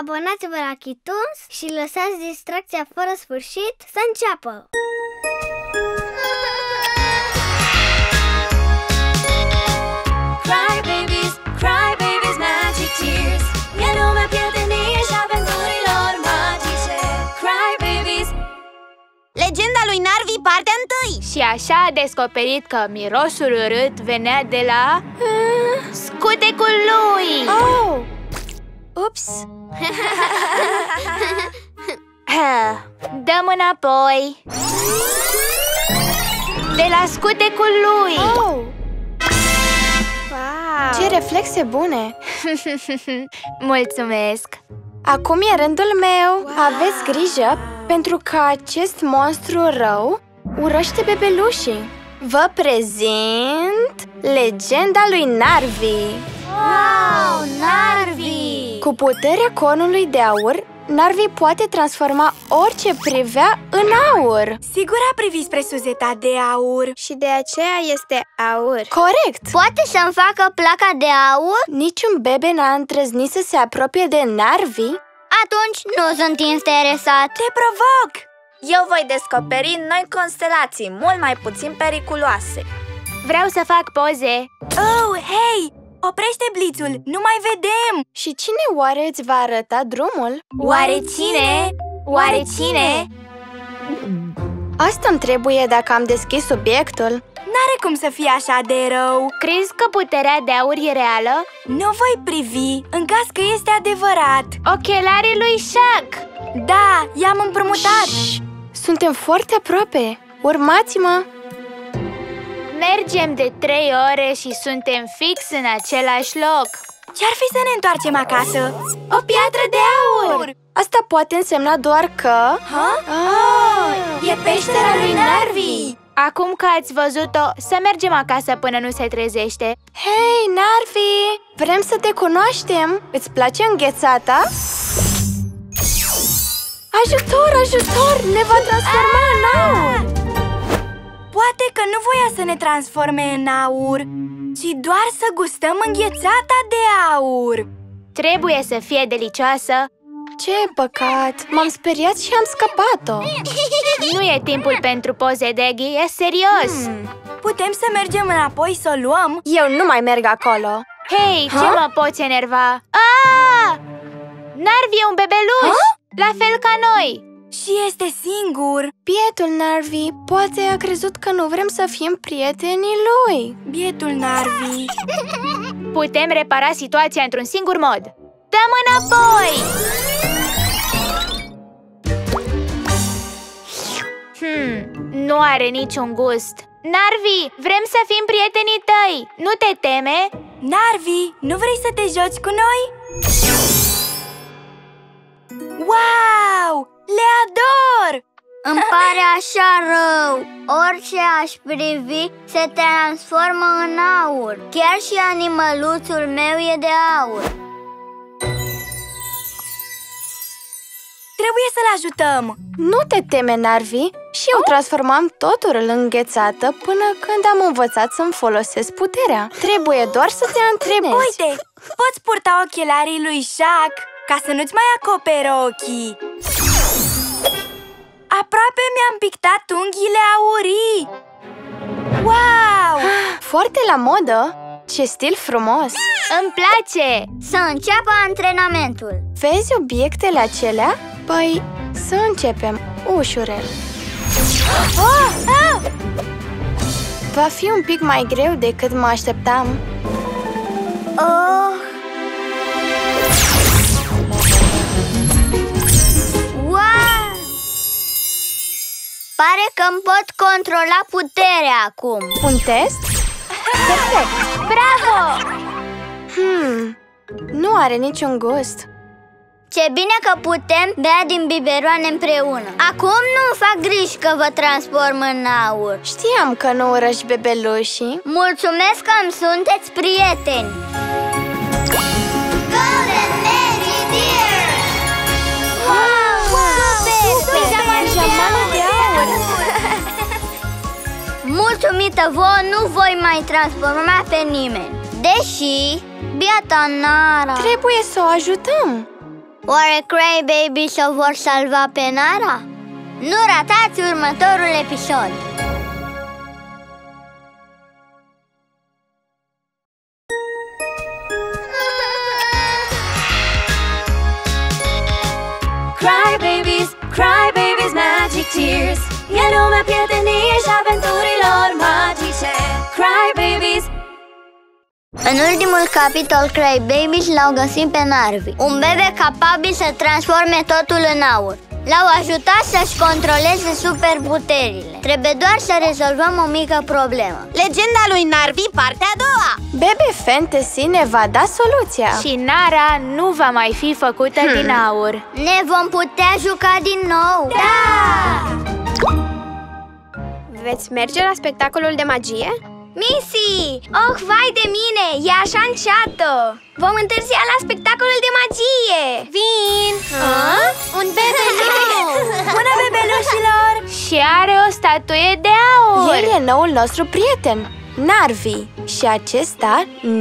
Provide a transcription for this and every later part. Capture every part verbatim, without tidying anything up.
Abonați-vă la Kitoons și lăsați distracția fără sfârșit să înceapă! Cry babies, cry babies, magic tears. E lumea prietenie și aventurilor magice. Cry babies. Legenda lui Narvi, partea întâi. Și așa a descoperit că mirosul urât venea de la... scutecul lui! Oh! Ups! Dăm înapoi! De la scutecul lui! Oh! Wow. Ce reflexe bune! Mulțumesc! Acum e rândul meu! Wow. Aveți grijă, pentru că acest monstru rău urăște bebelușii! Vă prezint legenda lui Narvi! Wow, Narvi! Cu puterea conului de aur, Narvi poate transforma orice privea în aur. Sigur a privit spre Suzeta de aur. Și de aceea este aur. Corect! Poate să-mi facă placa de aur? Niciun bebe n-a îndrăznit să se apropie de Narvi. Atunci nu sunt interesat. Te provoc! Eu voi descoperi noi constelații mult mai puțin periculoase. Vreau să fac poze. Oh, hei! Oprește blițul! Nu mai vedem! Și cine oare îți va arăta drumul? Oare cine? Oare cine? Asta îmi trebuie dacă am deschis subiectul. N-are cum să fie așa de rău. Crezi că puterea de aur e reală? Nu voi privi, în caz că este adevărat. Ochelarii lui Jacques! Da, i-am împrumutat. Şi, suntem foarte aproape. Urmați-mă! Mergem de trei ore și suntem fix în același loc. Ce-ar fi să ne întoarcem acasă? O piatră de aur! Asta poate însemna doar că... Ha? Oh, e peștera lui Narvi! Acum că ați văzut-o, să mergem acasă până nu se trezește. Hei, Narvi! Vrem să te cunoaștem! Îți place înghețata? Ajutor, ajutor! Ne va transforma în aur! Poate că nu voia să ne transforme în aur, ci doar să gustăm înghețata de aur. Trebuie să fie delicioasă. Ce păcat! M-am speriat și am scapat-o. Nu e timpul pentru poze, Deggy, e serios. Hmm. Putem să mergem înapoi să o luăm? Eu nu mai merg acolo. Hei, ha? Ce mă poți enerva? Ah! Narvi e un bebeluș, ha? La fel ca noi. Și este singur. Bietul Narvi, poate a crezut că nu vrem să fim prietenii lui. Bietul Narvi. Putem repara situația într-un singur mod. Dăm înapoi! Hmm, nu are niciun gust. Narvi, vrem să fim prietenii tăi. Nu te teme? Narvi, nu vrei să te joci cu noi? Wow! Le ador! Îmi pare așa rău. Orice aș privi se transformă în aur. Chiar și animăluțul meu e de aur. Trebuie să-l ajutăm. Nu te teme, Narvi. Și eu transformam totul în înghețată până când am învățat să-mi folosesc puterea. Trebuie doar să te antrenezi. Uite, poți purta ochelarii lui Jacques ca să nu-ți mai acoperi ochii. Aproape mi-am pictat unghiile aurii! Wow! Foarte la modă! Ce stil frumos! Îmi place! Să înceapă antrenamentul! Vezi obiectele acelea? Păi, să începem ușurel! Oh! Ah! Va fi un pic mai greu decât mă așteptam! Oh! Pare că îmi pot controla puterea acum. Un test? Perfect! Bravo! Hmm, nu are niciun gust. Ce bine că putem bea din biberoane împreună. Acum nu-mi fac griji că vă transform în aur. Știam că nu urăști bebelușii. Mulțumesc că îmi sunteți prieteni. Golden Magic Tears! Wow! Wow! Super! Mulțumită vouă, nu voi mai transforma pe nimeni. Deși Biata Nara! Trebuie să o ajutăm! Oare Cry Babies o vor salva pe Nara? Nu ratați următorul episod! Cry Babies, Cry Babies, Magic Tears, e lumea prieteniei și aventurilor magice. Cry Babies. În ultimul capitol Cry Babies l-au găsit pe Narvi, un bebe capabil să transforme totul în aur. L-au ajutat să-și controleze superputerile. Trebuie doar să rezolvăm o mică problemă. Legenda lui Narvi, partea a doua. Bebe Fantasy ne va da soluția. Și Nara nu va mai fi făcută hmm. din aur. Ne vom putea juca din nou. Da! Veți merge la spectacolul de magie? Missy! Oh, vai de mine! E așa înceată! Vom întârzia la spectacolul de magie! Vin! Ah? Un bebeluș! Bună, bebelușilor! Și are o statuie de aur! El e noul nostru prieten, Narvi! Și acesta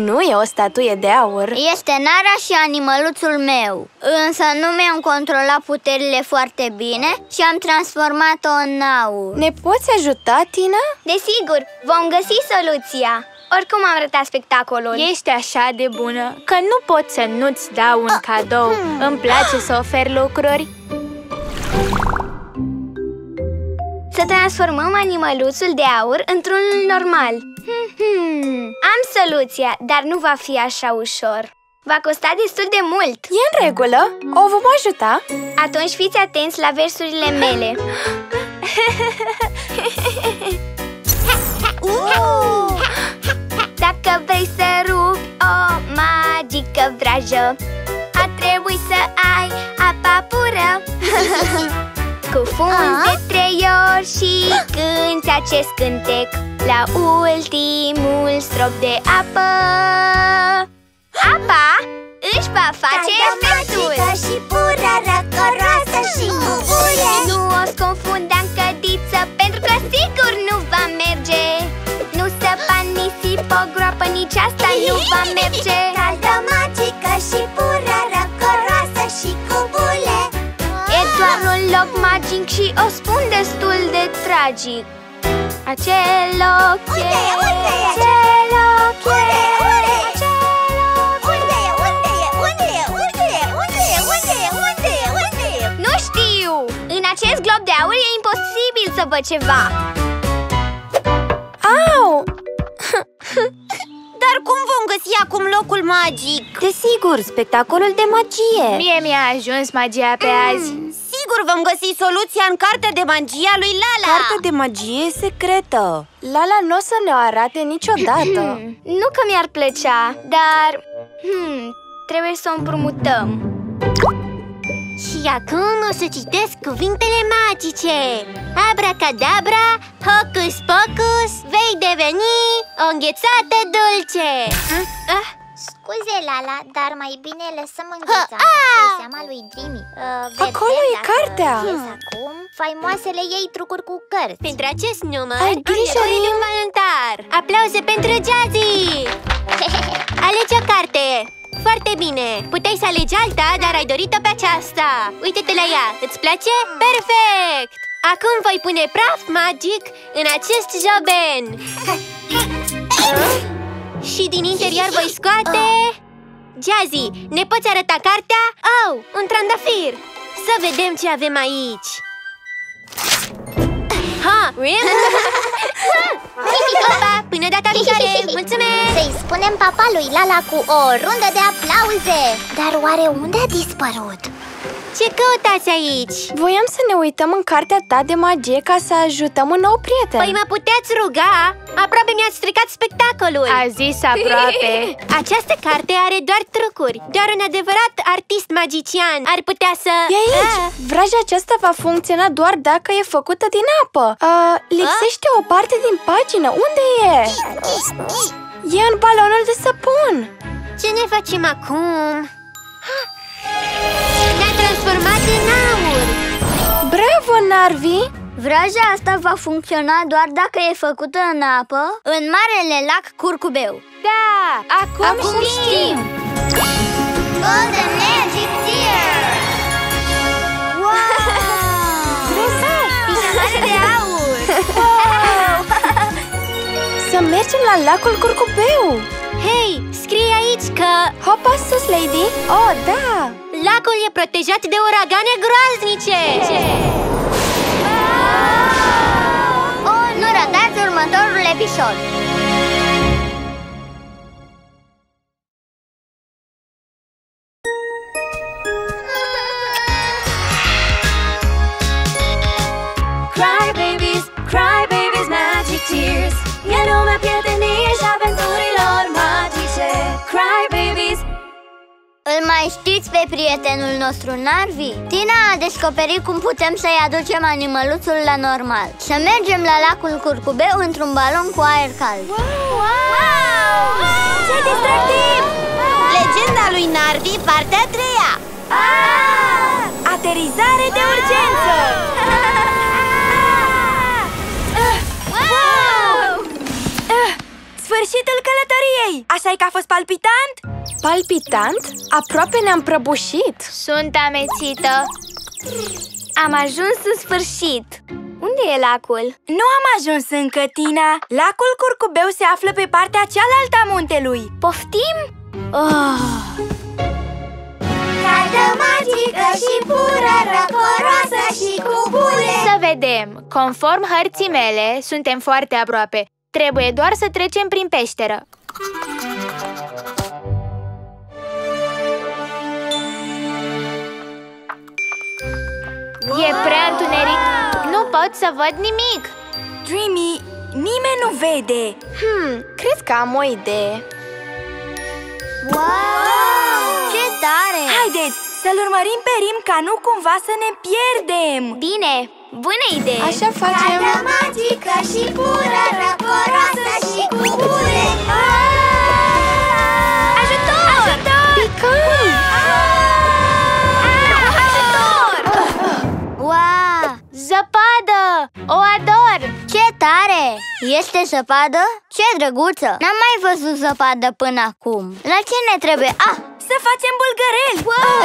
nu e o statuie de aur. Este Nara și animăluțul meu. Însă nu mi-am controlat puterile foarte bine și am transformat-o în aur. Ne poți ajuta, Tina? Desigur, vom găsi soluția. Oricum am arătat spectacolul. Ești așa de bună că nu pot să nu-ți dau un cadou. hmm. Îmi place să ofer lucruri. Să transformăm animăluțul de aur într-unul normal. Hmm, hmm. Am soluția, dar nu va fi așa ușor. Va costa destul de mult. E în regulă, o vom ajuta. Atunci fiți atenți la versurile mele. uh! Dacă vrei să rupi o magică vrajă, a trebui să ai apa pură. Cu funde trei ori și cânti acest cântec. La ultimul strop de apă, apa își va face efectul. Cada magică și pură, răcoroasă și bubuie. Nu o confunda în cădiță, pentru că sigur nu va merge. Nu se panisi pe o groapă, nici asta nu va merge. Cada magică și pură, răcoroasă și cubule. E doar un loc magic și o spun destul de tragic. Acel loc e, unde e, unde e, acel loc e, unde e, unde e, unde e, unde e, unde e, unde e, unde e, unde e, unde e. Nu știu! În acest glob de aur e imposibil să văd ceva. Au! Dar cum vom găsi acum locul magic? Desigur, spectacolul de magie. Mie mi-a ajuns magia pe mm. azi. Sigur vom găsi soluția în cartea de magie a lui Lala. Cartea de magie e secretă. Lala nu o să ne-o arate niciodată. Nu că mi-ar plăcea, dar hmm, trebuie să o împrumutăm. Și acum o să citesc cuvintele magice. Abracadabra, hocus pocus, vei deveni o înghețată dulce. ah, ah. Scuze, Lala, dar mai bine lăsăm înghețată pe seama lui Dreamy. uh, Acolo e cartea! Acum, faimoasele ei trucuri cu cărți. Pentru acest număr ai grijă de inventar. Aplauze pentru Jazzy! Alege o carte! Foarte bine! Puteai să alegi alta, dar ai dorit-o pe aceasta. Uite-te la ea! Îți place? Perfect! Acum voi pune praf magic în acest joben. Și din interior voi scoate... Jazzy, ne poți arăta cartea? Oh, un trandafir! Să vedem ce avem aici! Ha! Opa, până data viitoare! Mulțumesc! Să-i spunem papa lui Lala cu o rundă de aplauze! Dar oare unde a dispărut? Ce căutați aici? Voiam să ne uităm în cartea ta de magie ca să ajutăm un nou prieten. Păi mă puteți ruga? Aproape mi-ați stricat spectacolul. A zis aproape. Această carte are doar trucuri. Doar un adevărat artist magician ar putea să... E aici! A. Vraja aceasta va funcționa doar dacă e făcută din apă. A, lipsește A? o parte din pagină. Unde e? E în balonul de săpun. Ce ne facem acum? Ne-a transformat în aur! Bravo, Narvi! Vraja asta va funcționa doar dacă e făcută în apă, în marele lac curcubeu. Da! Acum, acum știm! All the Magic Tears! Wow! Picătoare de aur! Wow! Să mergem la lacul curcubeu! Hei, scrie aici că... Hopa sus, lady! Oh, da! Lacul e protejat de uragane groaznice! Oh, nu ratați următorul episod! Cry Babies, Cry Babies, Magic Tears. E lumea prietenii și aventurilor magice. Cry Babies. Îl mai știți pe prietenul nostru, Narvi? Tina a descoperit cum putem să-i aducem animăluțul la normal. Să mergem la lacul curcubeu într-un balon cu aer cald. Wow! wow! wow! Ce distractiv! Wow! Legenda lui Narvi, partea a treia. Ah! Aterizare de urgență! Sfârșitul călătoriei! Așa-i că a fost palpitant? Palpitant? Aproape ne-am prăbușit! Sunt amețită! Am ajuns în sfârșit! Unde e lacul? Nu am ajuns încă, Tina! Lacul curcubeu se află pe partea cealaltă a muntelui! Poftim? Oh. Cadă magică și pură, răcoroasă și cu bule! Să vedem! Conform hărții mele, suntem foarte aproape! Trebuie doar să trecem prin peșteră. Wow! E prea întuneric. Nu pot să văd nimic. Dreamy, nimeni nu vede. Hmm, cred că am o idee. Wow! Ce tare! Haideți să-l urmărim pe Rim ca nu cumva să ne pierdem. Bine! Bună idee! Așa facem! Cadă magică și pură, răcoroasă și cu bule! Ajutor! Ajutor! Picăm! Ajutor! Wow! Zăpadă! O ador! Ce tare! Este zăpadă? Ce drăguță! N-am mai văzut zăpadă până acum. La ce ne trebuie? Ah! Să facem bulgăreli! Wow!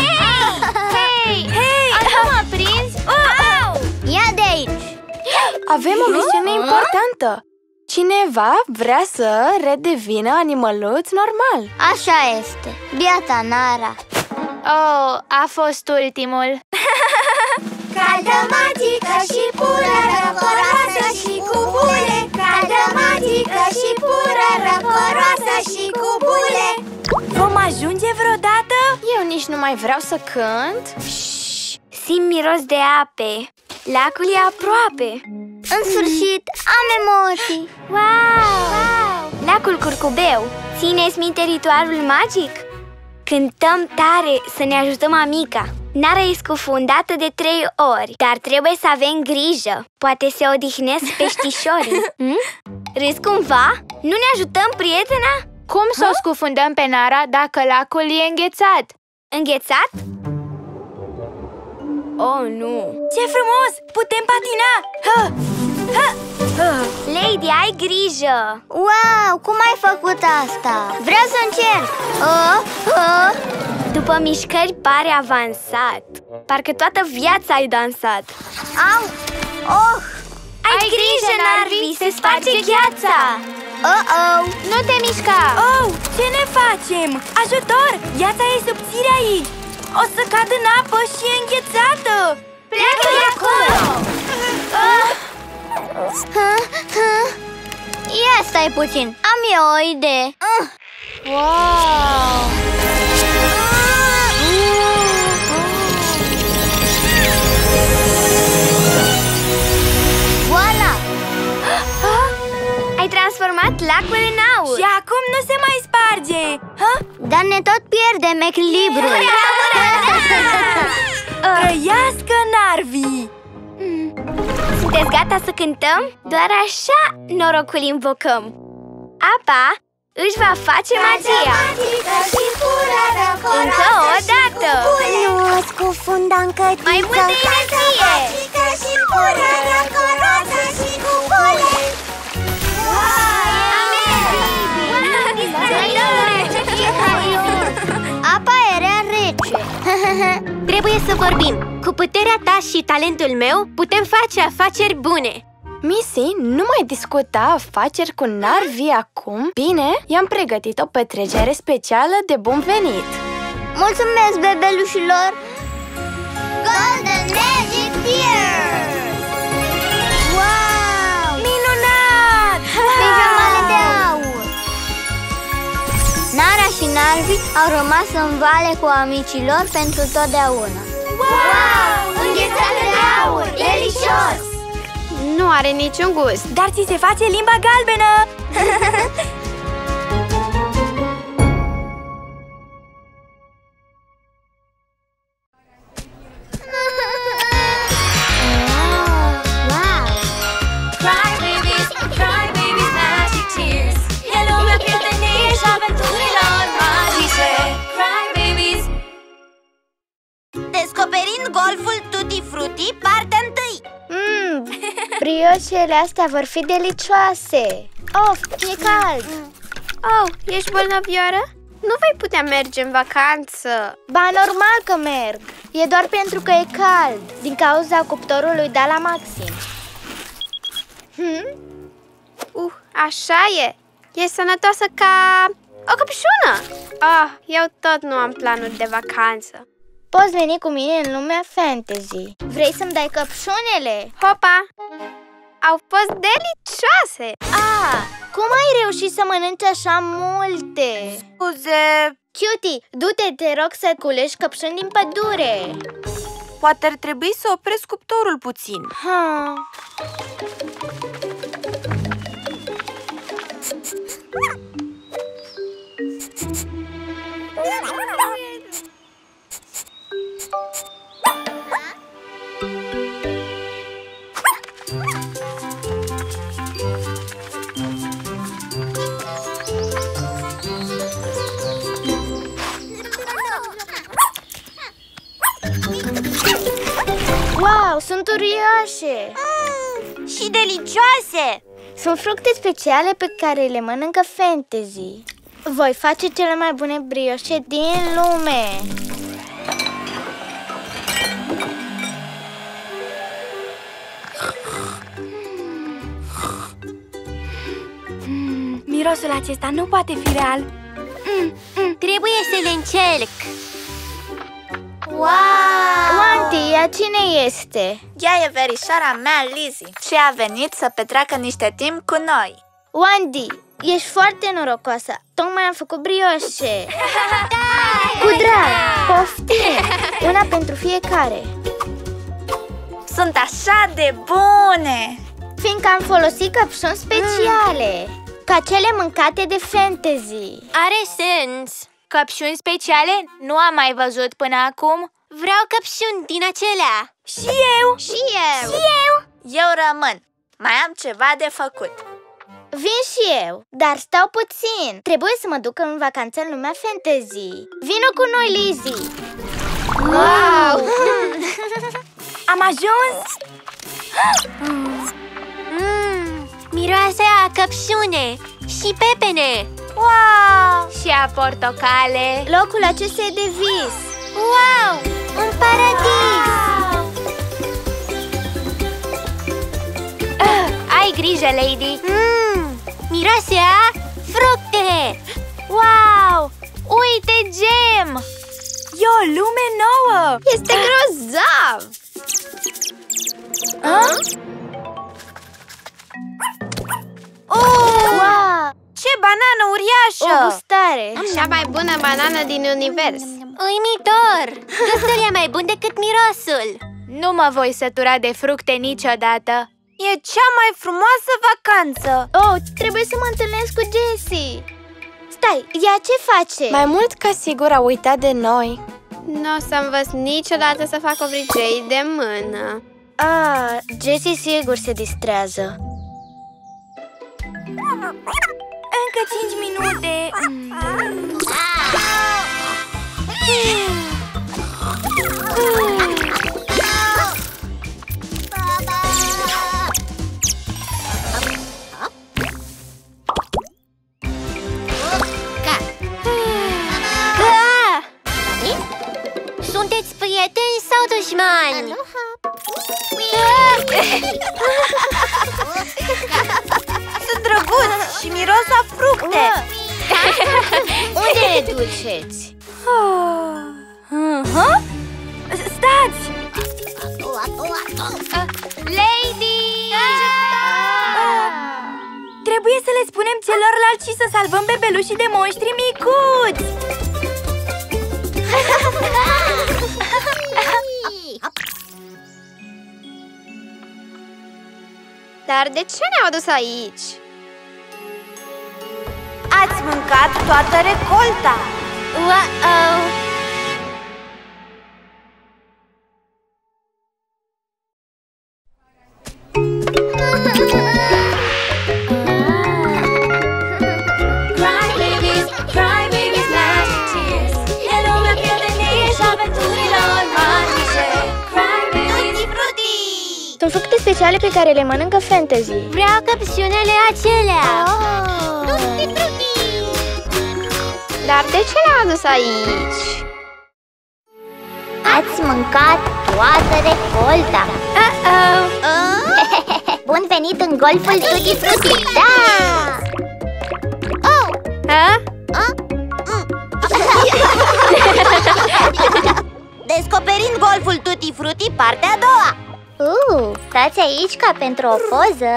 Hei! Hei! Hei! Acum am prins! Wow! Ia de aici! Avem o misiune importantă! Cineva vrea să redevină animăluț normal! Așa este! Biata Nara! Oh, a fost ultimul! Cadă magică și pură, răcoroasă și cu bule! Cadă magică și pură, răcoroasă și cu bule! Vom ajunge vreodată? Eu nici nu mai vreau să cânt. Şi, simt miros de ape. Lacul e aproape. În sfârșit, am emoții. Wow! wow! Lacul curcubeu. Țineți minte ritualul magic? Cântăm tare să ne ajutăm amica. Nara e scufundată de trei ori, dar trebuie să avem grijă. Poate se odihnesc peștișorii. hmm? Râzi cumva? Nu ne ajutăm, prietena? Cum să o scufundăm pe Nara dacă lacul e înghețat? Înghețat? Oh, nu! Ce frumos! Putem patina! Ha! Ha! Ha! Lady, ai grijă! Wow! Cum ai făcut asta? Vreau să încerc! Oh, oh. După mișcări pare avansat. Parcă toată viața ai dansat. Au! Oh! Ai, ai grijă, Narvi! Se sparge gheața! Oh-oh! Nu te mișca! Oh! Ce ne facem? Ajutor! Gheața e subțire aici! O să cad în apă și e înghețată! Pleacă de acolo! Ia stai puțin! Am eu o idee! Wow! Ai transformat lacul în aur. Și acum nu se mai sparge. Ha? Dar ne tot pierdem echilibrul. Trăiască Narvi! Mm. Sunteți gata să cântăm? Doar așa norocul invocăm. Apa își va face magia. Încă o dată. Nu o scufunda încă. Mai multă energie. Banana cu roza și cu bule! Apa era rece. Trebuie să vorbim. Cu puterea ta și talentul meu putem face afaceri bune. Missy, nu mai discuta afaceri cu Narvi acum. Bine, i-am pregătit o petrecere specială de bun venit. Mulțumesc, bebelușilor! Golden Magic Tears! Wow! Minunat! Pijamale de aur! Nana și Narvi au rămas în vale cu amicilor pentru totdeauna. Wow! Înghețată de aur! Delicios! Nu are niciun gust, dar ți se face limba galbenă! Descoperind golful Tutti Frutti, partea întâi. Mmm, brioșele astea vor fi delicioase. Of, e cald. Oh, ești bolnăvioară? Nu vei putea merge în vacanță. Ba, normal că merg. E doar pentru că e cald, din cauza cuptorului de la maxim. Hmm? Uh, așa e. E sănătoasă ca o căpșună. Ah, eu tot nu am planuri de vacanță. Poți veni cu mine în lumea fantasy. Vrei să-mi dai căpșunele? Hopa! Au fost delicioase! Ah! Cum ai reușit să mănânci așa multe? Scuze! Ciuti, du-te, te rog să culegi căpșuni din pădure. Poate ar trebui să opresc cuptorul puțin. Ha. Wow, sunt uriașe! Mm, și delicioase! Sunt fructe speciale pe care le mănâncă fantasy. Voi face cele mai bune brioșe din lume! Mm, mirosul acesta nu poate fi real. Mm, mm, trebuie să le încerc. Wow! Mantia, cine este? Ea e verișoara mea, Lizzie, și a venit să petreacă niște timp cu noi. Andy, ești foarte norocoasă. Tocmai am făcut brioșe. Da! Cu drag! Poftim! Una pentru fiecare. Sunt așa de bune! Fiindcă am folosit căpșuni speciale, mm. ca cele mâncate de fantasy. Are sens! Căpșuni speciale? Nu am mai văzut până acum. Vreau căpșuni din acelea. Și eu! Și eu! Și eu! Eu rămân. Mai am ceva de făcut. Vin și eu, dar stau puțin. Trebuie să mă duc în vacanță în lumea fantasy. Vino cu noi, Lizzie! Wow! Am ajuns! Mm, miroase a căpșune și pepene. Wow! Și a portocale. Locul acesta e de vis. Wow! Un paradis! Wow! Uh, ai grijă, Lady! Mm, miroase a fructe! Wow! Uite, gem! E o lume nouă! Este grozav! Uh? Oh! Wow! Ce banană uriașă! O gustare! Cea mai bună banană din univers! Uimitor! Gustul e mai bun decât mirosul! Nu mă voi sătura de fructe niciodată! E cea mai frumoasă vacanță! Oh, trebuie să mă întâlnesc cu Jessie! Stai, ea ce face? Mai mult ca sigur a uitat de noi! Nu o să învăț niciodată să fac obrigei de mână! Ah, Jessie sigur se distrează! Încă cinci minute. Baba. dușmani! Sunt drăguți și miros a fructe! Unde le duceți? Stați! Lady! Trebuie să le spunem celorlalți și să salvăm bebelușii de monștri micuți! Dar de ce ne-au adus aici? Ați mâncat toată recolta! Uh-oh. Cry babies, cry babies, magic tears. E lumea prietenii și aventurilor magice. Cry babies, Tutti Frutti. Sunt fructe speciale pe care le mănâncă fantasy. Vreau căpșunele acelea. Tutti Frutti. Dar de ce le-am adus aici? Ați mâncat toată recolta. Uh-oh. Uh-oh. Bun venit în golful Tutti Frutti! Da! Oh! Ha? Uh? Mm. Descoperind golful Tutti Frutti, partea a doua! Uh, stați aici ca pentru o poză!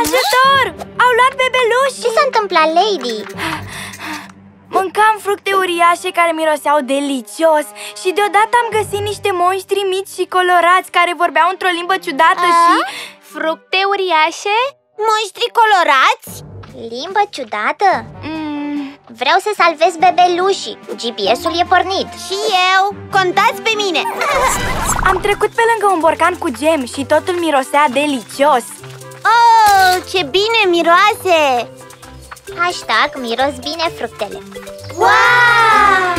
Ajutor! Au luat bebeluși! Ce s-a întâmplat, Lady? Mâncam fructe uriașe care miroseau delicios și deodată am găsit niște monștri mici și colorați care vorbeau într-o limbă ciudată A? și... Fructe uriașe? Monștri colorați? Limbă ciudată? Mm. Vreau să salvez bebelușii. G P S-ul e pornit. Și eu! Contați pe mine! Am trecut pe lângă un borcan cu gem și totul mirosea delicios. Oh, ce bine miroase! Hashtag miros bine fructele. Wow!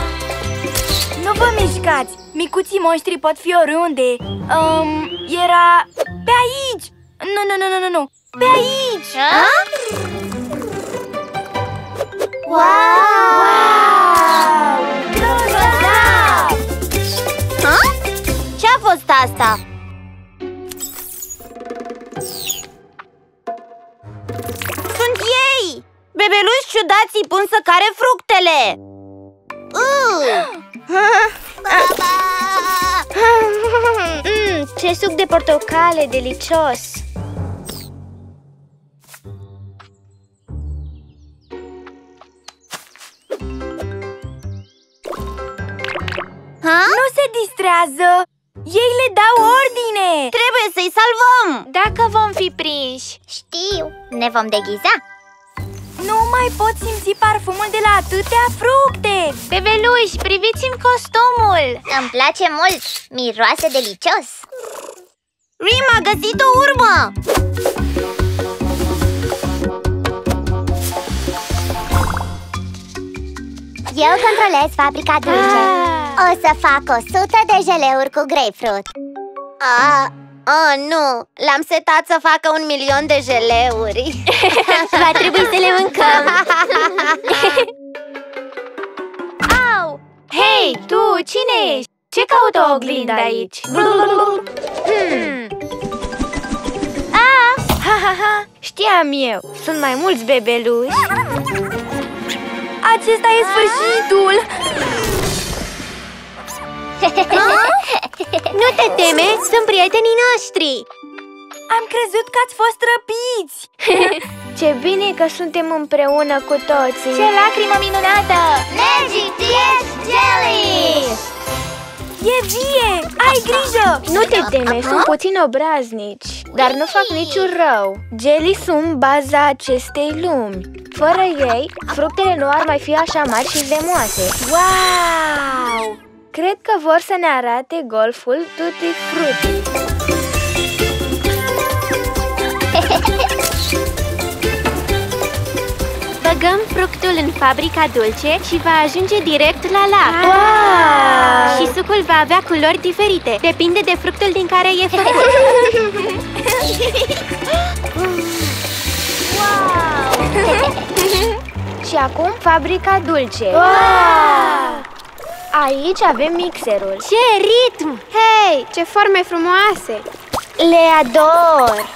Nu vă mișcați! Micuții monștri pot fi oriunde. um, Era... pe aici! Nu, nu, nu, nu, nu! Pe aici! A? Wow! Wow! Roza! Ha? Ce-a fost asta? Sunt ei! Bebeluși ciudații pun să care fructele! Mm, ce suc de portocale delicios! Ha? Nu se distrează! Ei le dau ordine! Trebuie să-i salvăm! Dacă vom fi prinși! Știu! Ne vom deghiza! Nu mai pot simți parfumul de la atâtea fructe! Bebeluși, priviți-mi costumul! Îmi place mult! Miroase delicios! Rim a găsit o urmă! Eu controlez fabrica dulce. Ah. O să fac o sută de jeleuri cu grapefruit. Ah. Oh, nu! L-am setat să facă un milion de jeleuri. Va trebui să le mâncăm. Au! Hei, tu, cine ești? Ce caută o oglindă aici? Hmm. Ah! Ha, ha, ha. Știam eu, sunt mai mulți bebeluși. Acesta e sfârșitul! Nu te teme, sunt prietenii noștri! Am crezut că ați fost răpiți! Ce bine că suntem împreună cu toții! Ce lacrimă minunată! Magic Tears Jelly! E vie! Ai grijă! Nu te teme, sunt puțin obraznici, dar nu fac niciun rău. Jelly sunt baza acestei lumi. Fără ei, fructele nu ar mai fi așa mari și zemoase. Wow! Cred că vor să ne arate golful Tutti Frutti. Băgăm fructul în fabrica dulce și va ajunge direct la lac. Wow! Și sucul va avea culori diferite. Depinde de fructul din care e făcut. Wow! Și acum fabrica dulce. Wow! Aici avem mixerul. Ce ritm! Hei, ce forme frumoase! Le ador!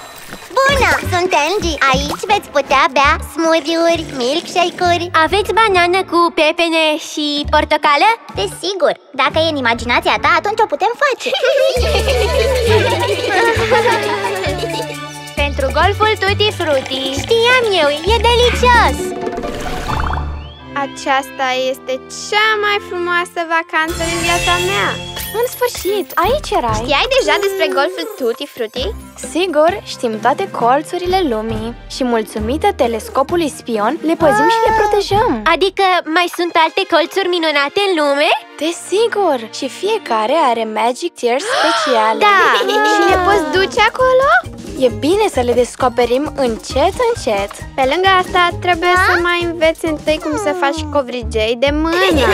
Bună! Sunt Angie. Aici veți putea bea smoothie-uri, milkshake-uri. Aveți banană cu pepene și portocală? Desigur! Dacă e în imaginația ta, atunci o putem face! Pentru golful Tutti Frutti. Știam eu, e delicios! Aceasta este cea mai frumoasă vacanță din viața mea. În sfârșit, aici erai. Știai deja despre golful Tutti Frutti? Sigur, știm toate colțurile lumii. Și mulțumită telescopului spion, le păzim și le protejăm. Adică mai sunt alte colțuri minunate în lume? Desigur, și fiecare are Magic Tears speciale. Da, și le poți duce acolo? E bine să le descoperim încet, încet. Pe lângă asta, trebuie A? să mai înveți întâi cum să faci covrigei de mână.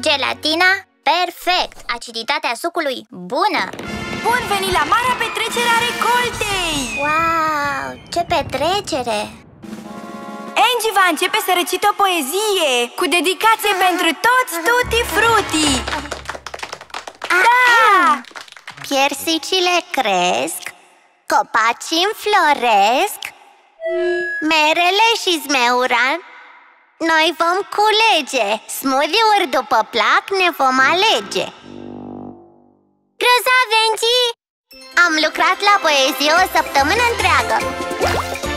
Gelatina? Perfect! Aciditatea sucului? Bună! Bun venit la marea petrecere a recoltei! Wow! Ce petrecere! Angie va începe să recită o poezie cu dedicație pentru toți Tutti Frutti! Da! Piersicile cresc, copacii înfloresc, merele și zmeura. Noi vom culege, smoothie-uri după plac ne vom alege. Grozav, Angie! Am lucrat la poezie o săptămână întreagă.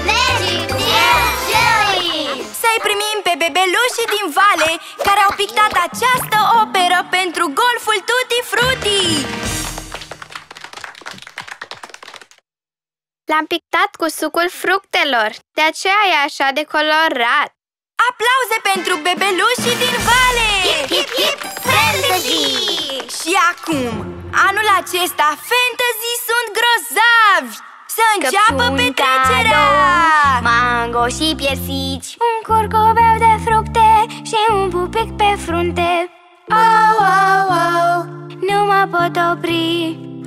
Magic Tears Jelly! Să-i primim pe bebelușii din vale care au pictat această operă pentru golful Tutti Frutti. L-am pictat cu sucul fructelor, de aceea e așa de colorat. Aplauze pentru bebelușii din vale! Hip, hip, hip! Fantasy! Și acum, anul acesta, fantasy sunt grozavi! Să înceapă petrecerea! Cadou, mango și piersici, un curcubeu de fructe și un pupic pe frunte. Oh, oh, oh, nu mă pot opri,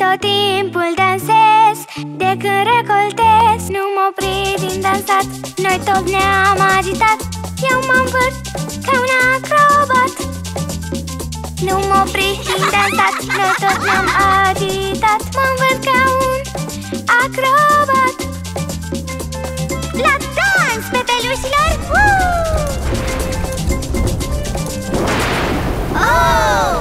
tot timpul dansez. De când recoltez, nu mă opri din dansat. Noi tot ne-am agitat. Eu m-am văzut ca un acrobat. Nu m-am oprit din dansat, noi tot ne-am agitat. M-am văzut ca un acrobat. La dans, bebelușilor! Oh!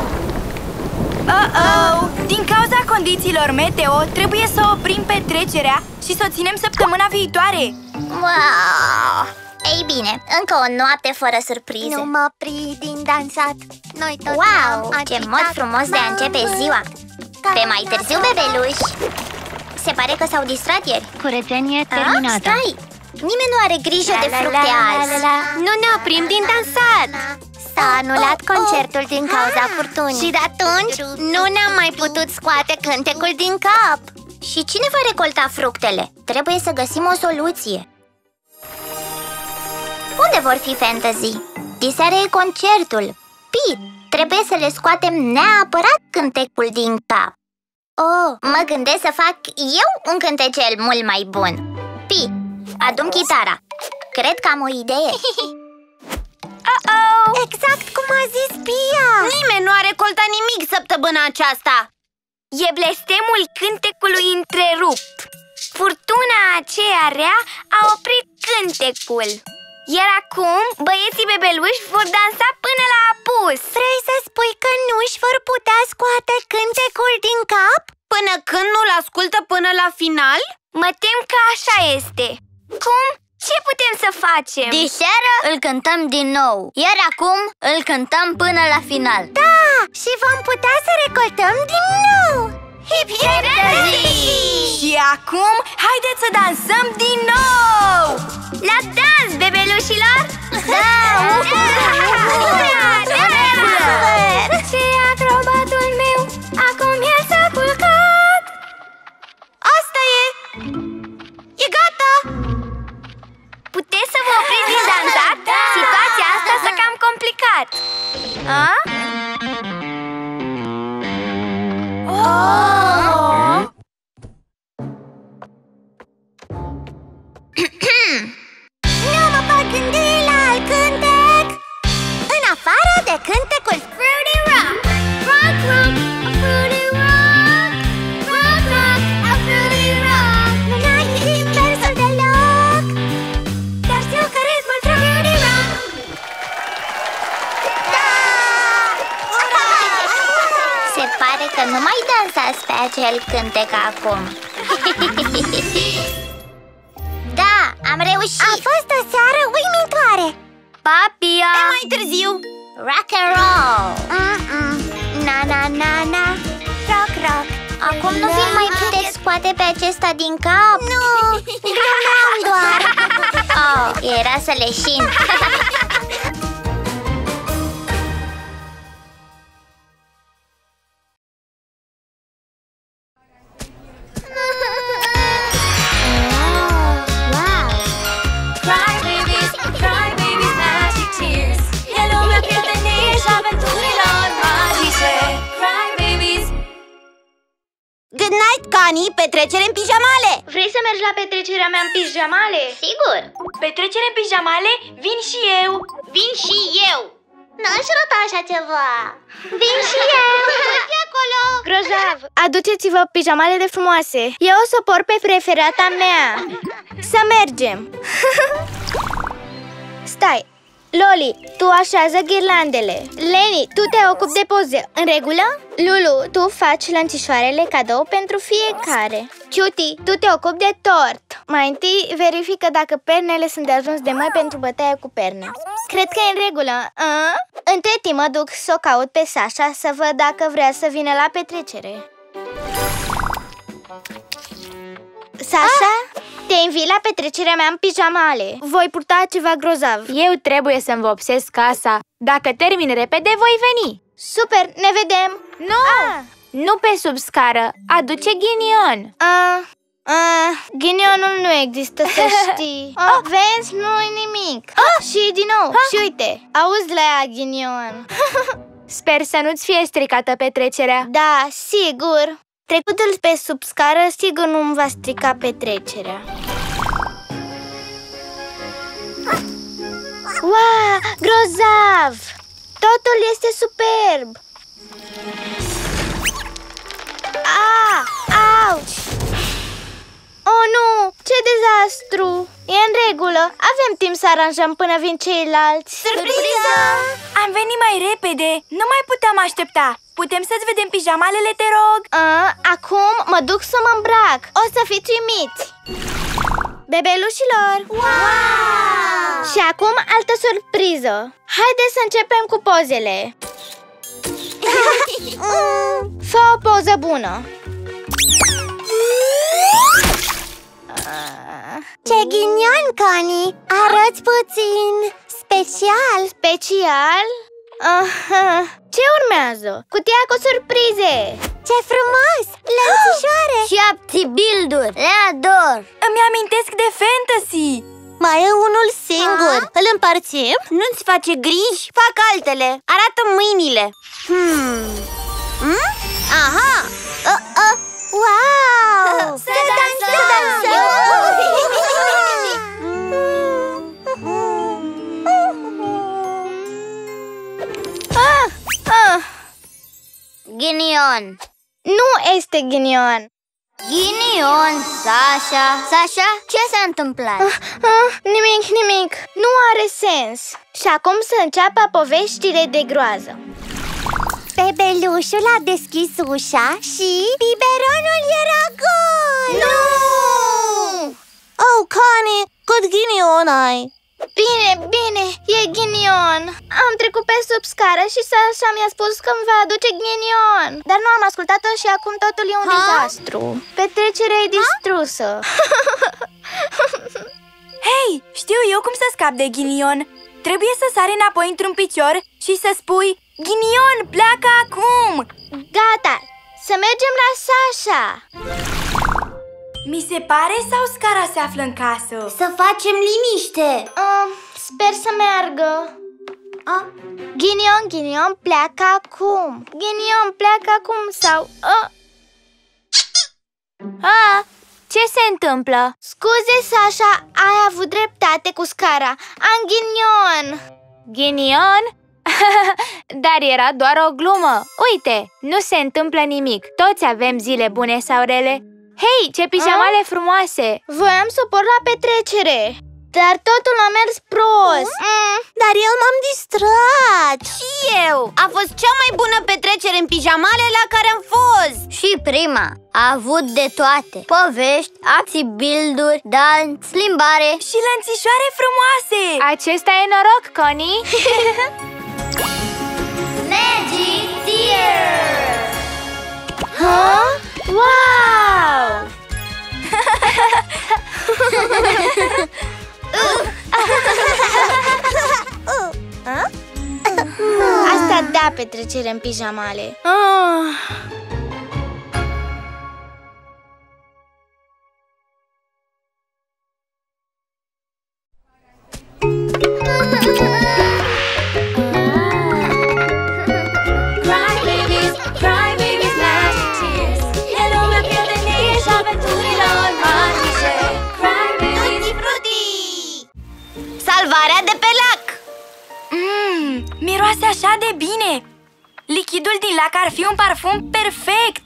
Oh-oh! Din cauza condițiilor meteo, trebuie să oprim petrecerea și să o ținem săptămâna viitoare. Wow! Ei bine, încă o noapte fără surprize. Nu mă opri din dansat. Noi tot wow, ce mod frumos de a începe ziua. Pe mai târziu, bebeluși. Se pare că s-au distrat ieri. Curățenie terminată. Ah, stai! Nimeni nu are grijă de fructe azi. Nu ne oprim din dansat. S-a anulat concertul din cauza furtunii. Și de atunci nu ne-am mai putut scoate cântecul din cap. Și cine va recolta fructele? Trebuie să găsim o soluție. Unde vor fi fantasy? Diseară e concertul. Pit, trebuie să le scoatem neapărat cântecul din cap. Oh, mă gândesc să fac eu un cântecel mult mai bun. Pit, adun chitara. Cred că am o idee. Uh-oh! Exact cum a zis Pia! Nimeni nu a recoltat nimic săptămâna aceasta. E blestemul cântecului întrerupt. Furtuna aceea rea a oprit cântecul. Iar acum, băieții bebeluși vor dansa până la apus. Vrei să spui că nu își vor putea scoate cântecul din cap? Până când nu-l ascultă până la final? Mă tem că așa este. Cum? Ce putem să facem? Diseară îl cântăm din nou, iar acum îl cântăm până la final. Da! Și vom putea să recoltăm din nou! Hip, hip, și acum, haideți să dansăm din nou! La dans, bebelușilor! Da! Ce acrobatul meu, acum el s-a culcat! Asta e! A? Oh! Nu mă pot gândi la alt cântec în afară de cântecul Fruity Rock. Rock, rock, a Fruity Rock. Rock, rock, a Fruity Rock. N-ai inversul deloc, dar știu că ritmul trebuie Fruity Rock. Da! Ura! Se pare că nu mai dansați pe acel cântec acum. Am reușit! A fost o seară uimitoare! Pa, Pia! Pe mai târziu! Rock and roll! Mm -mm. Na, na, na, na! Rock, rock! Acum nu vi mai puteți scoate pe acesta din cap? Nu! Glumeam doar! Oh, era să leșin! Good night, Connie! Petrecere în pijamale! Vrei să mergi la petrecerea mea în pijamale? Sigur! Petrecere în pijamale? Vin și eu! Vin și eu! N-aș rota așa ceva! Vin și eu! Vă acolo! Grozav! Aduceți-vă pijamale de frumoase! Eu o să port pe preferata mea! Să mergem! Stai! Loli, tu așează ghirlandele. Lenny, tu te ocupi de poze, în regulă? Lulu, tu faci lănțișoarele cadou pentru fiecare. Ciuti, tu te ocupi de tort. Mai întâi verifică dacă pernele sunt de ajuns de măi pentru bătaia cu perne. Cred că e în regulă. A? Între timp mă duc să o caut pe Sasha să văd dacă vrea să vină la petrecere. Sasha? Ah! Te invit la petrecerea mea în pijamale. Voi purta ceva grozav. Eu trebuie să-mi vopsesc casa. Dacă termin repede, voi veni. Super, ne vedem. Nu! Ah. Nu pe sub scară. Aduce ghinion. Ah. Ah. Ghinionul nu există, să știi. Oh. Vezi, nu-i nimic. Ah. Și din nou, ah. și uite, auzi la ea, ghinion. Sper să nu-ți fie stricată petrecerea. Da, sigur. Trecutul pe sub scară, sigur nu-mi va strica petrecerea. Wow, grozav! Totul este superb! Ah, auci! Oh, nu! Ce dezastru! E în regulă, avem timp să aranjăm până vin ceilalți. Surpriză! Am venit mai repede, nu mai puteam aștepta. Putem să-ți vedem pijamalele, te rog? A, acum mă duc să mă îmbrac. O să fiți uimiți! Bebelușilor! Wow! Și acum altă surpriză. Haideți să începem cu pozele. Fă o poză bună. Ce ghinion, Connie! Arăți puțin special. Special? Aha. Ce urmează? Cutia cu surprize! Ce frumos! Lănțișoare! Și apti build-uri! Le ador! Îmi amintesc de fantasy! Mai e unul singur! Aha. Îl împarțim? Nu-ți face griji? Fac altele! Arată mâinile! Hmm. Hmm? Aha! Uh, uh. Wow! Să dansăm! Să dansăm! Ah, ah. Ghinion. Nu este ghinion. Ghinion, Sasha. Sasha, ce s-a întâmplat? Ah, ah, nimic, nimic. Nu are sens. Și acum să înceapă poveștile de groază. Bebelușul a deschis ușa și biberonul era gol! Nu! Oh, Connie, cât ghinion ai! Bine, bine, e ghinion! Am trecut pe sub scară și Sasha mi-a spus că îmi va aduce ghinion. Dar nu am ascultat-o și acum totul e un ha? dezastru. Petrecerea e distrusă. Hei, știu eu cum să scap de ghinion. Trebuie să sari înapoi într-un picior și să spui: ghinion, pleacă acum! Gata, să mergem la Sasha! Mi se pare sau scara se află în casă? Să facem liniște! Uh, sper să meargă! Uh. Ghinion, Ghinion pleacă acum. Ghinion pleacă acum sau... Oh. Ah, ce se întâmplă? Scuze, Sasha, ai avut dreptate cu scara. Am ghinion. Ghinion? Dar era doar o glumă. Uite, nu se întâmplă nimic. Toți avem zile bune sau rele. Hei, ce pijamale ah? frumoase! Voiam să o port la petrecere, dar totul a mers prost. Mm, dar eu m-am distrat. Și eu. A fost cea mai bună petrecere în pijamale la care am fost. Și prima. A avut de toate. Povești, acții, build-uri, dans, schimbare și lănțișoare frumoase. Acesta e noroc, Connie. Magic Tears! Huh? Wow! Asta da petrecere în pijamale. Oh. Salvarea de pe lac! Mmm, miroase așa de bine! Lichidul din lac ar fi un parfum perfect!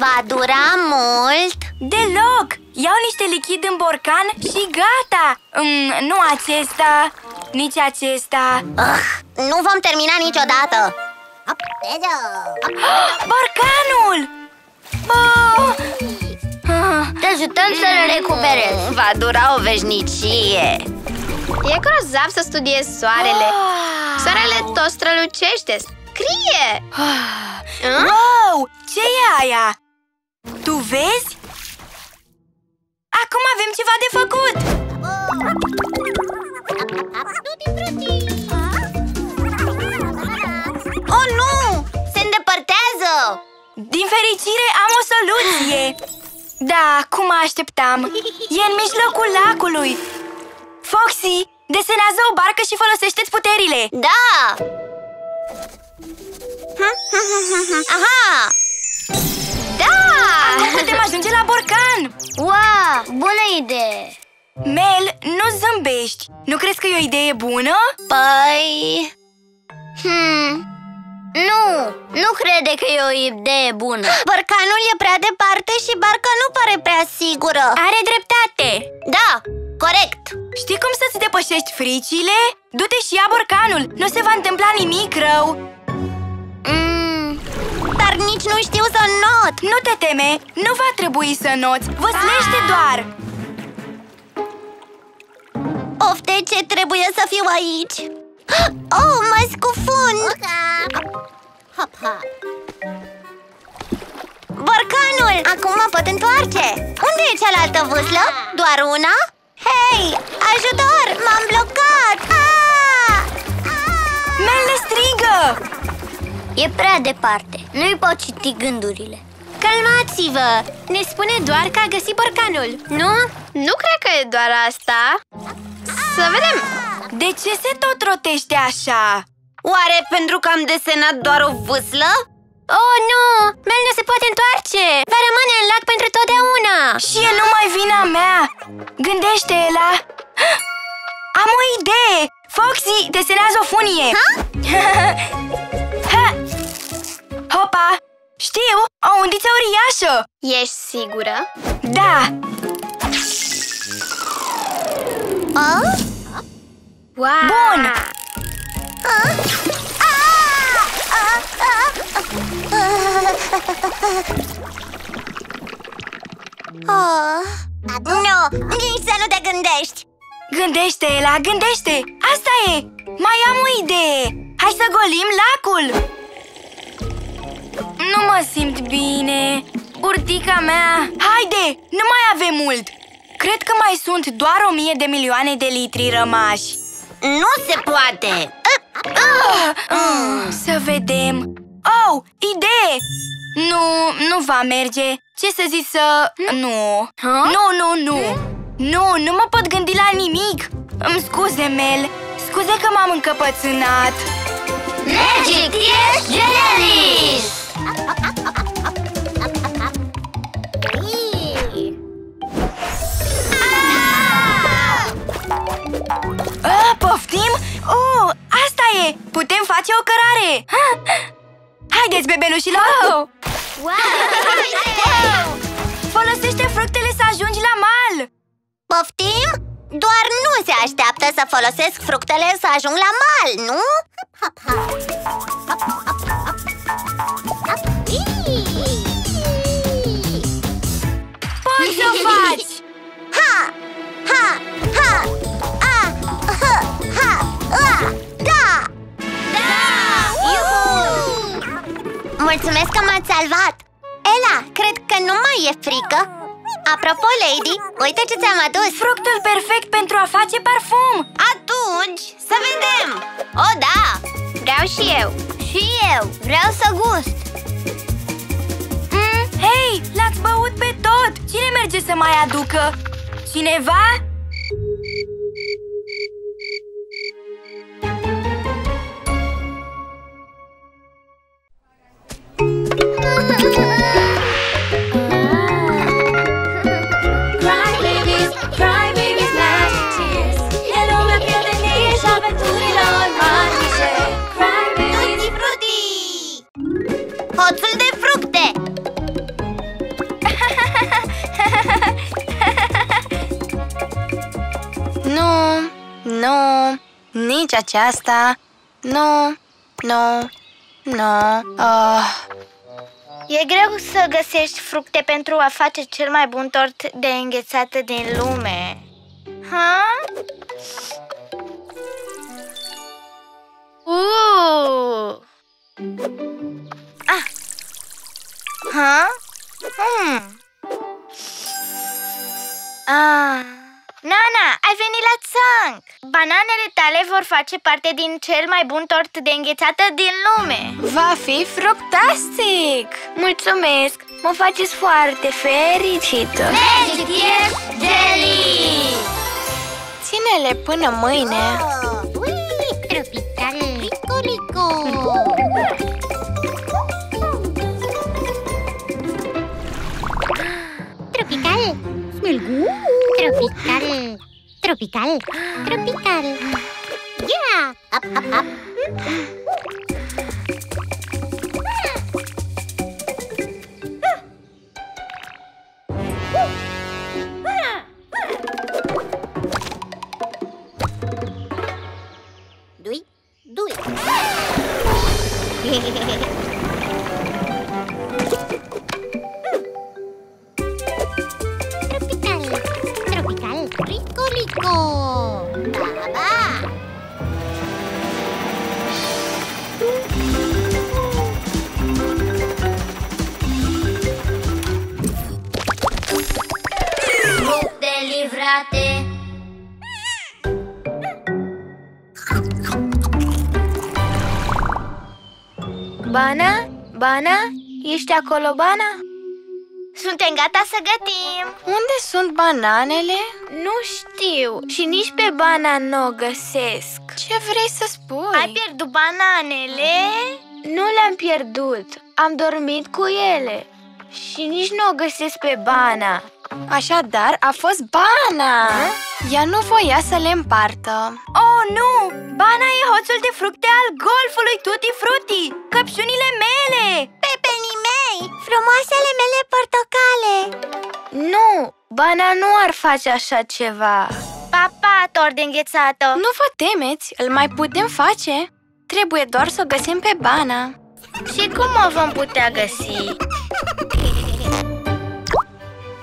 Va dura mult? Deloc! Iau niște lichid în borcan și gata! Mm, nu acesta, nici acesta... Ugh, nu vom termina niciodată! Borcanul! Oh! Te ajutăm să-l recuperezi! Va dura o veșnicie! E grozav să studiezi soarele. Soarele tot strălucește, scrie! Wow! Ce e aia? Tu vezi? Acum avem ceva de făcut! Oh, nu! Se îndepărtează! Din fericire am o soluție! Da, cum așteptam! E în mijlocul lacului! Foxy, desenează o barcă și folosește-ți puterile! Da! Aha! Da! Acum putem ajunge la borcan! Wow! Bună idee! Mel, nu zâmbești! Nu crezi că e o idee bună? Păi... Hmm... Nu! Nu crede că e o idee bună! Borcanul e prea departe și barca nu pare prea sigură! Are dreptate! Da! Corect! Știi cum să-ți depășești fricile? Du-te și ia borcanul! Nu se va întâmpla nimic rău! Mm, dar nici nu știu să not! Nu te teme! Nu va trebui să noți! Văslește doar! Ofte, ce trebuie să fiu aici! Oh, mă scufund! Borcanul! Acum mă pot întoarce! Unde e cealaltă vâslă? Doar una? Hei! Ajutor! M-am blocat! Aaaa! Mel le strigă! E prea departe. Nu-i pot citi gândurile. Calmați-vă! Ne spune doar că a găsit borcanul. Nu? Nu cred că e doar asta. Să vedem! De ce se tot rotește așa? Oare pentru că am desenat doar o vâslă? Oh, nu! Mel nu se poate întoarce! Va rămâne în lac pentru totdeauna! Și e numai vina mea! Gândește, Ela! Am o idee! Foxy, desenează o funie! Ha? Hopa! Știu! O undiță uriașă! Ești sigură? Da! Oh? Wow. Bun! Ah? Oh. Nu, nici să nu te gândești. Gândește, Ela, gândește. Asta e, mai am o idee. Hai să golim lacul. Nu mă simt bine. Urtica mea. Haide, nu mai avem mult. Cred că mai sunt doar o mie de milioane de litri rămași. Nu se poate. Ah, mm, să vedem. Oh, idee! Nu, nu va merge. Ce să zici să... Hmm? Nu. Huh? Nu, nu, nu. Hmm? Nu, nu mă pot gândi la nimic. Îmi scuze, Mel. Scuze că m-am încăpățânat. Magic Tears Jellies! Ah, poftim? Oh, asta e! Putem face o cărare! Haideți, bebelușilor! Wow! Wow! Folosește fructele să ajungi la mal! Poftim? Doar nu se așteaptă să folosesc fructele să ajung la mal, nu? Poți să o faci! Ha! Ha! Ha! A! Ha! Ha! A! Da! Da! Iuhu! Mulțumesc că m-ați salvat! Ela, cred că nu mai e frică. Apropo, Lady, uite ce ți-am adus. Fructul perfect pentru a face parfum. Atunci, să vedem. O, da, vreau și eu. Și eu, vreau să gust. mm, Hei, l-ați băut pe tot. Cine merge să mai aducă? Cineva? Hoțul de fructe! Nu, nu, nici aceasta. Nu, nu, nu. Oh. E greu să găsești fructe pentru a face cel mai bun tort de înghețată din lume. Ha? Uuu! Ah! Ha? Hmm. Ah. Nana, ai venit la țanc! Bananele tale vor face parte din cel mai bun tort de înghețată din lume. Va fi fructastic! Mulțumesc! Mă faceți foarte fericită! Magic Tears Jelly! Ține-le până mâine! Oh. Melgu? Tropical, tropical, tropical. Yeah! Up, up, up. Doi, doi. Bana? Bana? Ești acolo, Bana? Suntem gata să gătim! Unde sunt bananele? Nu știu și nici pe Bana nu o găsesc. Ce vrei să spui? Ai pierdut bananele? Nu le-am pierdut, am dormit cu ele și nici nu o găsesc pe Bana. Așadar, a fost Bana! Ea nu voia să le împartă. Oh, nu! Bana e hoțul de fructe al golfului Tutti Frutti! Căpșunile mele! Pepenii mei! Frumoasele mele portocale! Nu! Bana nu ar face așa ceva. Papa, tort de înghețată! Nu vă temeți, îl mai putem face. Trebuie doar să o găsim pe Bana. Și cum o vom putea găsi?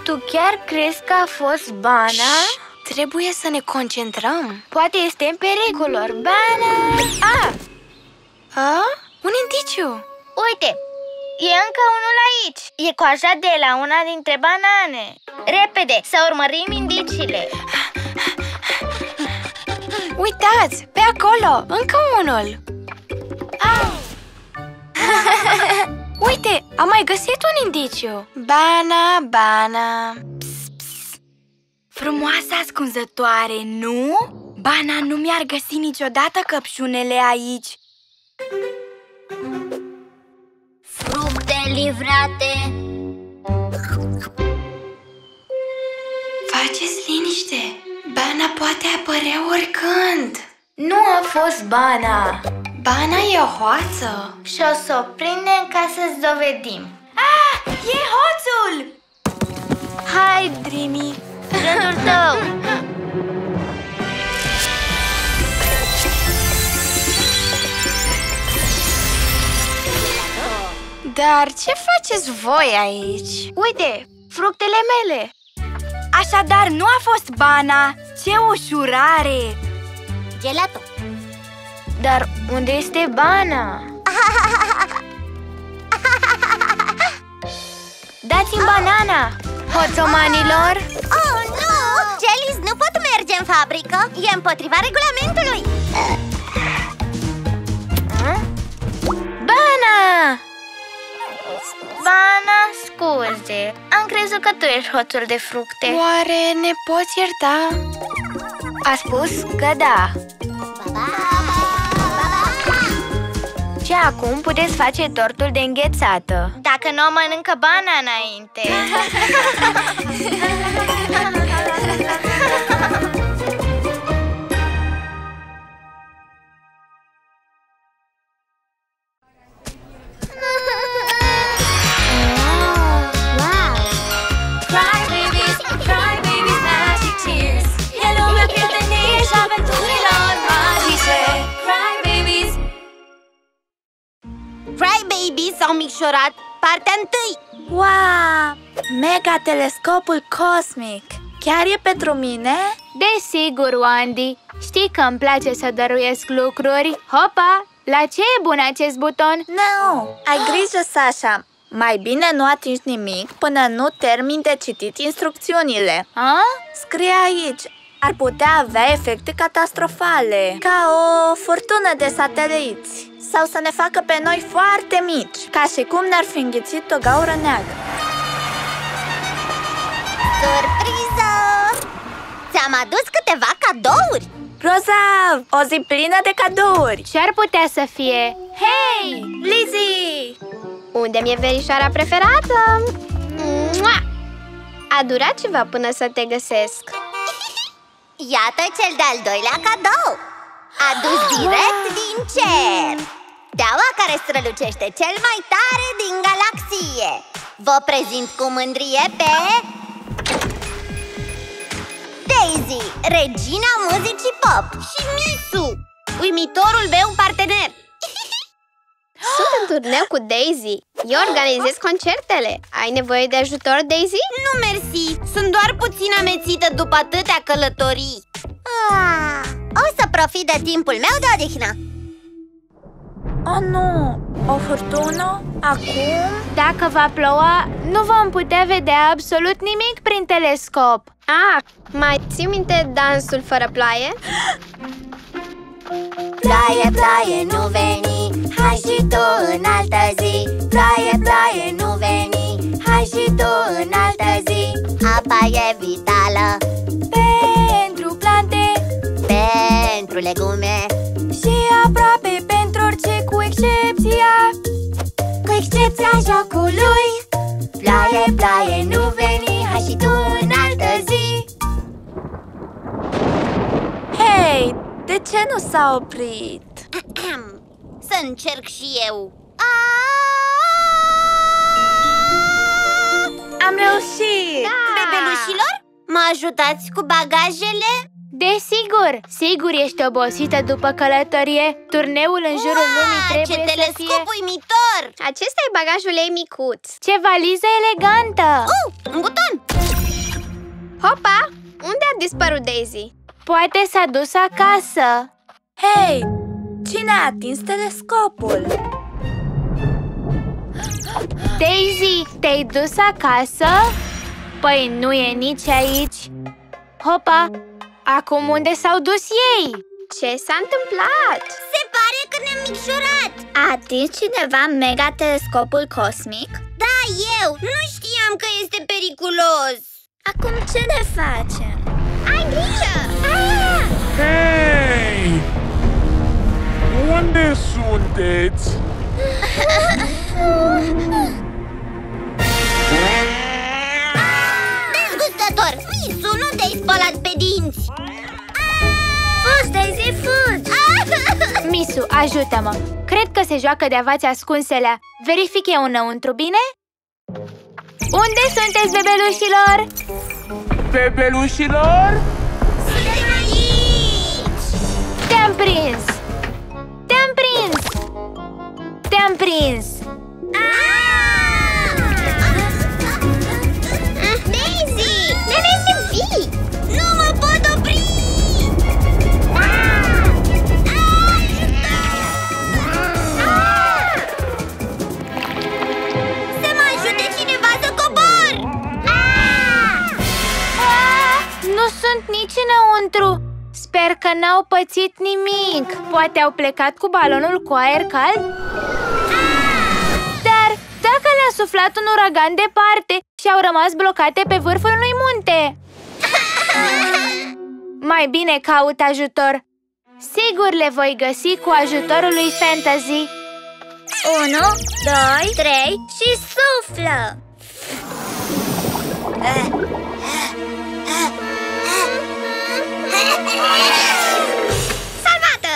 Tu chiar crezi că a fost Bana? Şi, trebuie să ne concentrăm. Poate este în pericolor. Bana! Ah! Ah? Un indiciu! Uite! E încă unul aici. E coaja de la una dintre banane. Repede, să urmărim indiciile. Uitați! Pe acolo! Încă unul! Ah! Uite, am mai găsit un indiciu. Bana, Bana. Psst, psst. Frumoasa ascunzătoare, nu? Bana nu mi-ar găsi niciodată căpșunele aici. livrate. Faceți liniște! Bana poate apărea oricând. Nu a fost Bana. Bana e o hoață. Și o să o prindem ca să-ți dovedim. Ah! E hoțul! Hai, Dreamy! Rândul tău! Dar ce faceți voi aici? Uite, fructele mele! Așadar, nu a fost Bana! Ce ușurare! Gelato! Dar unde este Bana? Dați-mi banana! Hoțomanilor! Oh, nu! Jellies nu pot merge în fabrică! E împotriva regulamentului! Bana! Bana, scuze! Am crezut că tu ești hoțul de fructe. Oare ne poți ierta? A spus că da. Și acum puteți face tortul de înghețată. Dacă nu o mănâncă Bana înainte. Wow! Cry Babies, Cry Babies, Magic Tears. E lumea prietenii și aventurilor magice. Cry Babies. Cry Babies s-au micșorat partea întâi. Wow! Mega telescopul cosmic! Chiar e pentru mine? Desigur, Andy! Știi că îmi place să dăruiesc lucruri? Hopa! La ce e bun acest buton? Nu! No, ai grijă, Sasha! Mai bine nu atingi nimic până nu termin de citit instrucțiunile. A? Scrie aici. Ar putea avea efecte catastrofale, ca o furtună de sateliți. Sau să ne facă pe noi foarte mici, ca și cum ne-ar fi înghițit o gaură neagră. Surpriză! Ți-am adus câteva cadouri! Roza, o zi plină de cadouri! Ce-ar putea să fie? Hei, Lizzie! Unde mi-e verișoara preferată? Mua! A durat ceva până să te găsesc. Iată cel de-al doilea cadou! Adus direct din cer! Teaua care strălucește cel mai tare din galaxie! Vă prezint cu mândrie pe... Daisy, regina muzicii pop! Și Misu, uimitorul meu partener! Sunt în turneu cu Daisy! Eu organizez concertele! Ai nevoie de ajutor, Daisy? Nu, mersi! Sunt doar puțin amețită după atâtea călătorii! Ah, o să profit de timpul meu de odihnă. Oh, nu! O furtună? Acum? Dacă va ploua, nu vom putea vedea absolut nimic prin telescop. Ah, mai ții minte dansul fără ploaie? Ploaie, ploaie, nu veni, hai și tu în altă zi. Ploaie, ploaie, nu veni, hai și tu în altă zi. Apa e vitală pentru plante, pentru legume și aproape pentru orice, cu excepția Cu excepția jocului. Ploaie, ploaie, nu veni, hai și tu în altă zi. Hei, de ce nu s-a oprit? Să încerc și eu. Am reușit! Bebelușilor, mă ajutați cu bagajele? Desigur! Sigur ești obosită după călătorie. Turneul în jurul lumii trebuie să fie... Ce telescop uimitor! Acesta e bagajul ei micuț. Ce valiză elegantă! Uh, un buton! Hopa! Unde a dispărut Daisy? Poate s-a dus acasă. Hei! Cine a atins telescopul? Daisy, te-ai dus acasă? Păi nu e nici aici. Hopa! Acum unde s-au dus ei? Ce s-a întâmplat? Se pare că ne-am micșorat! A atins cineva mega telescopul cosmic? Da, eu! Nu știam că este periculos! Acum ce ne facem? Ai grijă! Ah! Hei! Unde sunteți? Misu, ajută-mă! Cred că se joacă de avați ascunselea. Verific eu înăuntru, bine? Unde sunteți, bebelușilor? Bebelușilor? Suntem aici! Te-am prins! Te-am prins! Te-am prins! Daisy! Trebuie să fii! Nu mă pot opri! Să mă ajute cineva să cobor! Nu sunt nici înăuntru! Sper că n-au pățit nimic! Poate au plecat cu balonul cu aer cald? Dacă le-a suflat un uragan departe și au rămas blocate pe vârful unui munte. Mai bine caut ajutor. Sigur le voi găsi cu ajutorul lui Fantasy. unu, doi, trei și suflă! Salvată!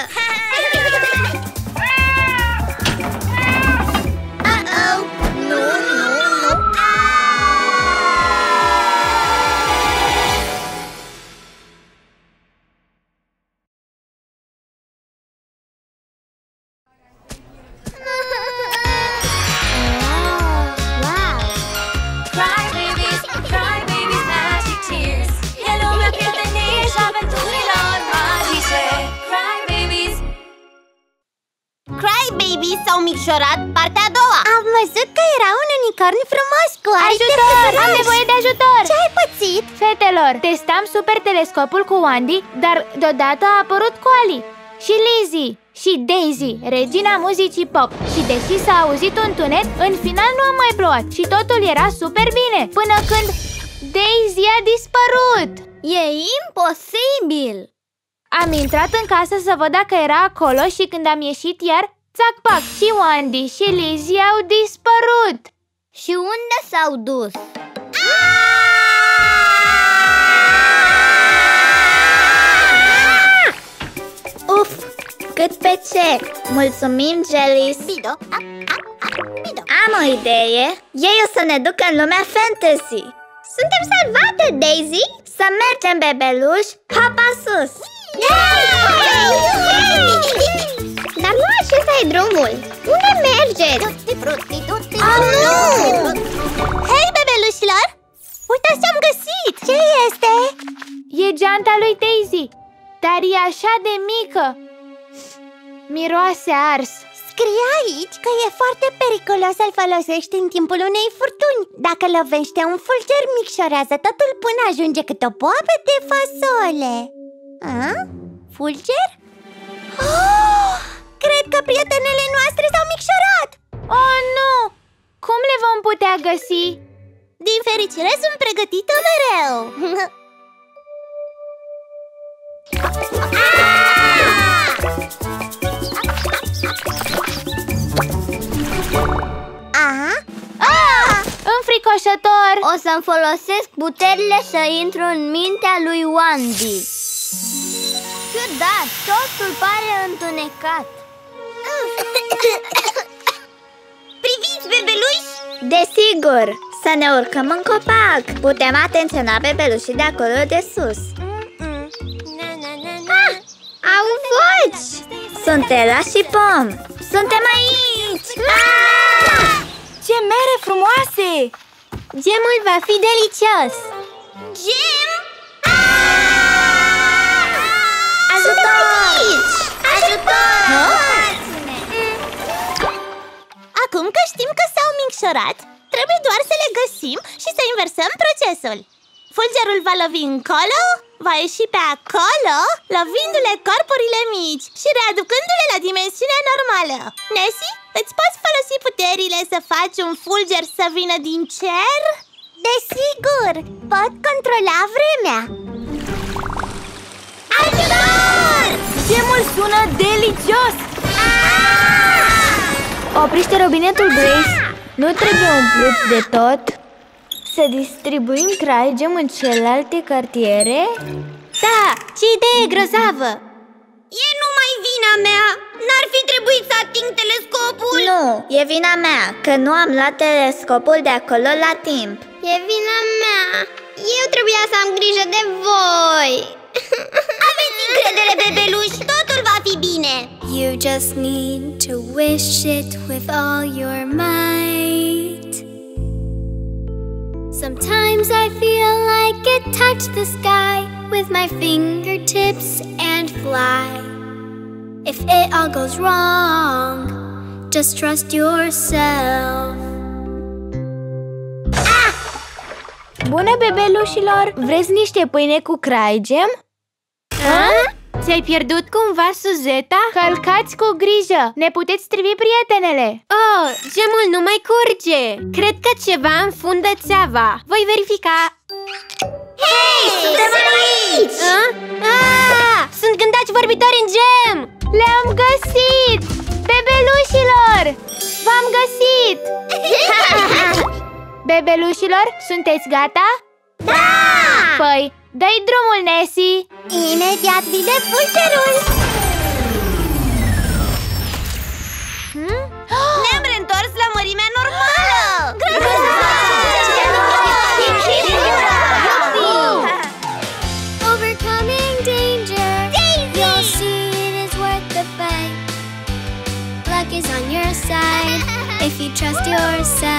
Cry Babies s-au micșorat partea a doua. Am văzut că era un unicorn frumos cu aripi. Ajutor! Am nevoie de ajutor! Ce ai pățit? Fetelor, testam super telescopul cu Andy, dar deodată a apărut Connie și Lizzie și Daisy, regina muzicii pop. Și deși s-a auzit un tunet, în final nu a mai plouat și totul era super bine, până când Daisy a dispărut. E imposibil! Am intrat în casă să văd dacă era acolo și când am ieșit iar, țac-pac, și Andy și Lizzie au dispărut! Și unde s-au dus? Uf, cât pe ce! Mulțumim, Jelly! Am o idee! Ei o să ne ducă în lumea fantasy! Suntem salvate, Daisy! Să mergem, bebeluș, papa sus! Dar nu acesta e drumul! Unde mergeți? Oh, nu! Hei, bebelușilor! Uitați ce am găsit! Ce este? E geanta lui Daisy, dar e așa de mică! Miroase ars! Scrie aici că e foarte periculos să-l folosești în timpul unei furtuni. Dacă lovește un fulger, micșorează totul până ajunge cât o boabă de fasole. A? Fulger? Oh! Cred că prietenele noastre s-au micșorat! Oh, nu! Cum le vom putea găsi? Din fericire sunt pregătită mereu! Aha! Ah! Înfricoșător! O să-mi folosesc puterile să intru în mintea lui Andy. Ciudat, totul pare întunecat. Priviți, bebeluși! Desigur, să ne urcăm în copac. Putem atenționa bebelușii de acolo de sus. Mm-mm. Na, na, na, na. Ah, au voci! Sunt Ela și Pom. Suntem aici! Ah! Ce mere frumoase! Gemul va fi delicios! Gem? Ajutor! Ajutor! Acum că știm că s-au micșorat, trebuie doar să le găsim și să inversăm procesul. Fulgerul va lovi încolo, va ieși pe acolo, lovindu-le corpurile mici și readucându-le la dimensiunea normală. Nessie, îți poți folosi puterile să faci un fulger să vină din cer? Desigur! Pot controla vremea! Ajutor! Gemul sună delicios! Opriște robinetul, Grace! Nu trebuie umplut de tot? Să distribuim Cry Gem în celelalte cartiere? Da! Ce idee grozavă! E numai vina mea! N-ar fi trebuit să ating telescopul. Nu, e vina mea că nu am luat telescopul de acolo la timp. E vina mea. Eu trebuia să am grijă de voi. Aveți încredere, bebeluși, totul va fi bine. You just need to wish it with all your might. Sometimes I feel I could touch the sky with my fingertips and fly. If it all goes wrong, just trust yourself. Ah! Bună, bebelușilor! Vreți niște pâine cu craigem? Ți-ai pierdut cumva, Suzeta? Călcați cu grijă! Ne puteți trivi prietenele! Oh, gemul nu mai curge! Cred că ceva înfundă țeava. Voi verifica! Hei, suntem aici! Ah! Sunt gândaci vorbitori în gem! Le-am găsit! Bebelușilor! V-am găsit! Bebelușilor, sunteți gata? Da! Păi, dă-i drumul, Nessie! Imediat vine fulgerul! Hmm? Ne-am reîntors la mărimea normală! Trust yourself.